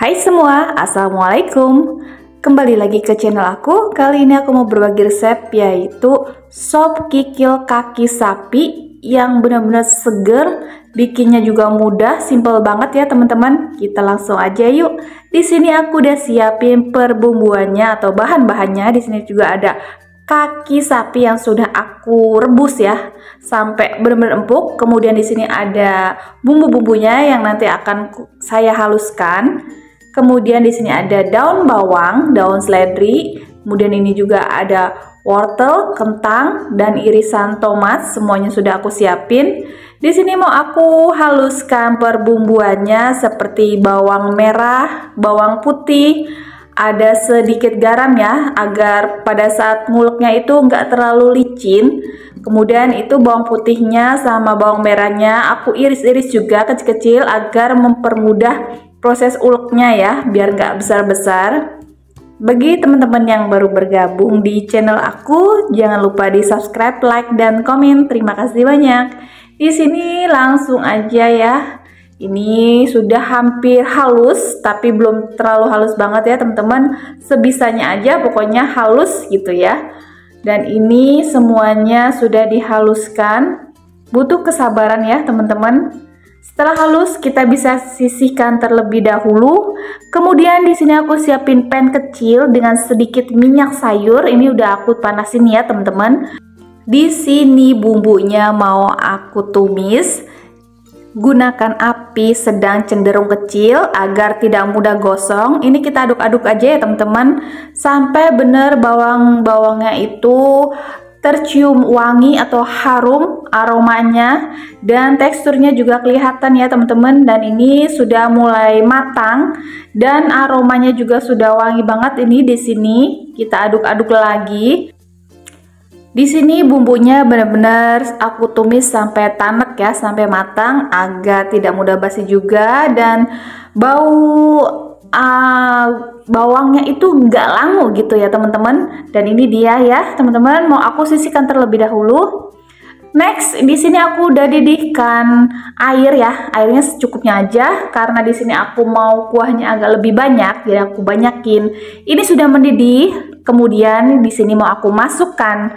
Hai semua, Assalamualaikum. Kembali lagi ke channel aku. Kali ini aku mau berbagi resep, yaitu sop kikil kaki sapi yang benar-benar seger, bikinnya juga mudah, simple banget ya teman-teman. Kita langsung aja yuk. Di sini aku udah siapin perbumbuannya atau bahan-bahannya. Di sini juga ada kaki sapi yang sudah aku rebus ya sampai benar-benar empuk. Kemudian di sini ada bumbu-bumbunya yang nanti akan saya haluskan. Kemudian di sini ada daun bawang, daun seledri, kemudian ini juga ada wortel, kentang, dan irisan tomat. Semuanya sudah aku siapin. Di sini mau aku haluskan perbumbuannya seperti bawang merah, bawang putih, ada sedikit garam ya agar pada saat nguleknya itu nggak terlalu licin. Kemudian itu bawang putihnya sama bawang merahnya aku iris-iris juga kecil-kecil agar mempermudah proses uleknya ya, biar nggak besar-besar. Bagi teman-teman yang baru bergabung di channel aku, jangan lupa di subscribe, like, dan komen. Terima kasih banyak. Di sini langsung aja ya. Ini sudah hampir halus, tapi belum terlalu halus banget ya teman-teman. Sebisanya aja, pokoknya halus gitu ya. Dan ini semuanya sudah dihaluskan. Butuh kesabaran ya teman-teman. Setelah halus, kita bisa sisihkan terlebih dahulu. Kemudian di sini aku siapin pan kecil dengan sedikit minyak sayur. Ini udah aku panasin ya, teman-teman. Di sini bumbunya mau aku tumis. Gunakan api sedang cenderung kecil agar tidak mudah gosong. Ini kita aduk-aduk aja ya, teman-teman, sampai benar bawang-bawangnya itu tercium wangi atau harum aromanya, dan teksturnya juga kelihatan ya teman-teman. Dan ini sudah mulai matang dan aromanya juga sudah wangi banget. Ini di sini kita aduk-aduk lagi. Di sini bumbunya benar-benar aku tumis sampai tanek ya, sampai matang agar tidak mudah basi juga, dan bau bawangnya itu nggak langu gitu ya teman-teman. Dan ini dia ya teman-teman, mau aku sisihkan terlebih dahulu. Next, di sini aku udah didihkan air ya, airnya secukupnya aja karena di sini aku mau kuahnya agak lebih banyak, jadi aku banyakin. Ini sudah mendidih. Kemudian di sini mau aku masukkan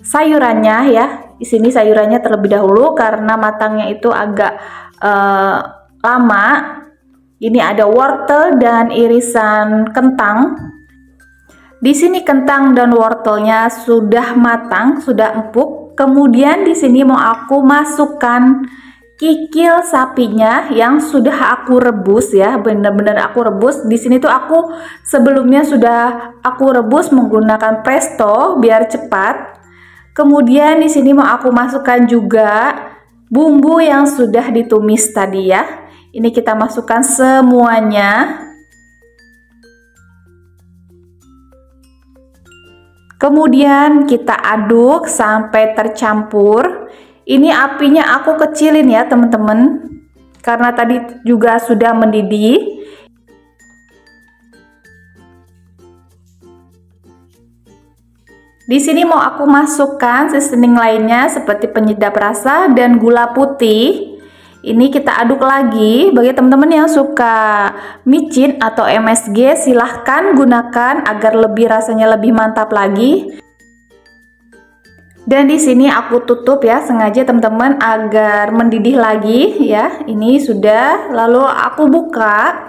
sayurannya ya. Di sini sayurannya terlebih dahulu karena matangnya itu agak lama. Ini ada wortel dan irisan kentang. Di sini kentang dan wortelnya sudah matang, sudah empuk. Kemudian di sini mau aku masukkan kikil sapinya yang sudah aku rebus ya, bener-bener aku rebus. Di sini tuh aku sebelumnya sudah aku rebus menggunakan presto biar cepat. Kemudian di sini mau aku masukkan juga bumbu yang sudah ditumis tadi ya. Ini kita masukkan semuanya. Kemudian kita aduk sampai tercampur. Ini apinya aku kecilin ya teman-teman, karena tadi juga sudah mendidih. Di sini mau aku masukkan seasoning lainnya seperti penyedap rasa dan gula putih. Ini kita aduk lagi. Bagi teman-teman yang suka micin atau MSG, silahkan gunakan agar lebih rasanya lebih mantap lagi. Dan di sini aku tutup ya, sengaja teman-teman agar mendidih lagi ya. Ini sudah, lalu aku buka.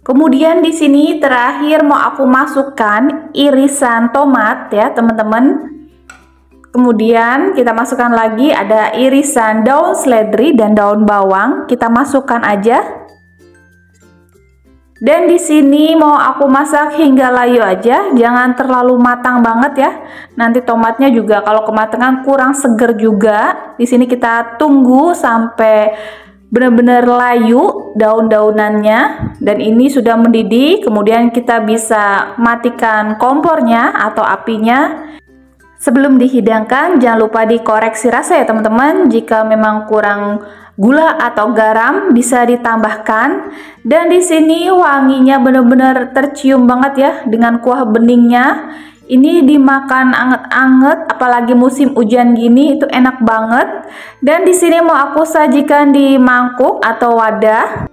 Kemudian di sini terakhir mau aku masukkan irisan tomat ya teman-teman. Kemudian kita masukkan lagi, ada irisan daun seledri dan daun bawang, kita masukkan aja. Dan di sini mau aku masak hingga layu aja, jangan terlalu matang banget ya. Nanti tomatnya juga kalau kematangan kurang seger juga. Di sini kita tunggu sampai benar-benar layu daun-daunannya, dan ini sudah mendidih. Kemudian kita bisa matikan kompornya atau apinya. Sebelum dihidangkan, jangan lupa dikoreksi rasa ya teman-teman, jika memang kurang gula atau garam bisa ditambahkan. Dan di sini wanginya benar-benar tercium banget ya dengan kuah beningnya. Ini dimakan anget-anget, apalagi musim hujan gini itu enak banget. Dan di sini mau aku sajikan di mangkuk atau wadah.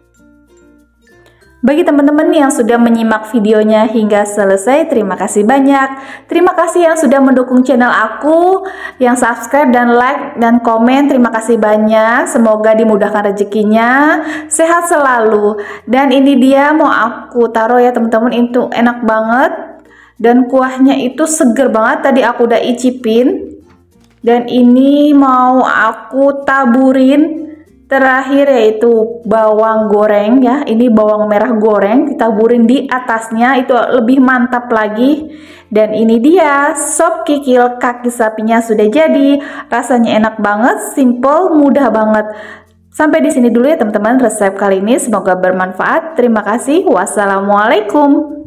Bagi teman-teman yang sudah menyimak videonya hingga selesai, terima kasih banyak. Terima kasih yang sudah mendukung channel aku, yang subscribe dan like dan komen, terima kasih banyak. Semoga dimudahkan rezekinya, sehat selalu. Dan ini dia mau aku taruh ya teman-teman, itu enak banget. Dan kuahnya itu seger banget, tadi aku udah icipin. Dan ini mau aku taburin terakhir yaitu bawang goreng ya. Ini bawang merah goreng ditaburin di atasnya, itu lebih mantap lagi. Dan ini dia sop kikil kaki sapinya sudah jadi. Rasanya enak banget, simple, mudah banget. Sampai di sini dulu ya teman-teman resep kali ini, semoga bermanfaat. Terima kasih. Wassalamualaikum.